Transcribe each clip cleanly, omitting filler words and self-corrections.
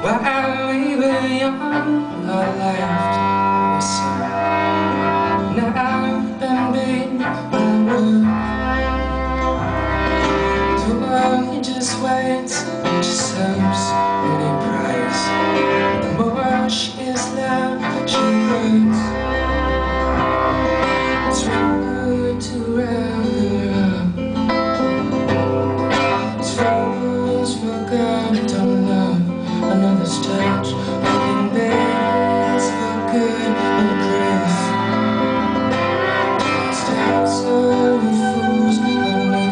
But I'm even young, I left the sun. Now I've been beaten by wood. The world just waits and she serves any price. The more she is left, she hurts. It's wrong to round her up. It's rules for God, don't love another's touch. Looking beds for good and grief. Steps of fools like me.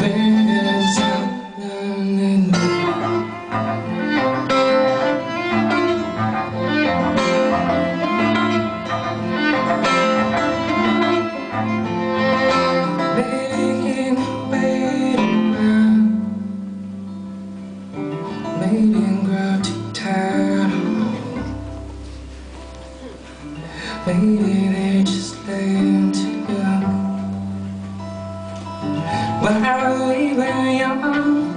Beggars out learning. Waiting, grow too tired. Maybe they just laying too young. But I'm leaving young.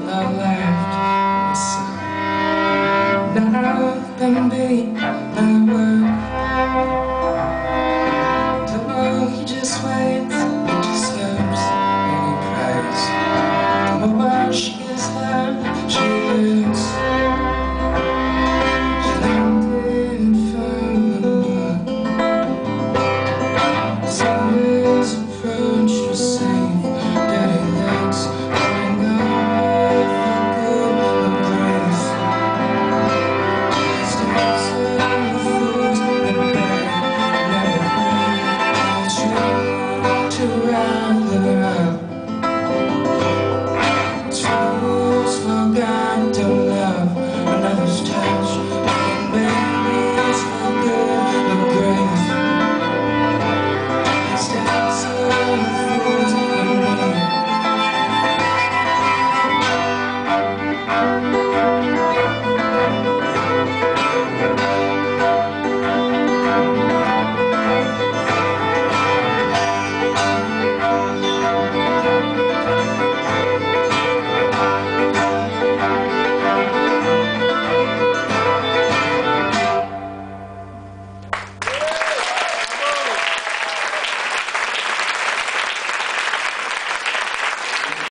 I left the sun. Now I've been beat by work. The world he just waits and deserves any price. The more she is left.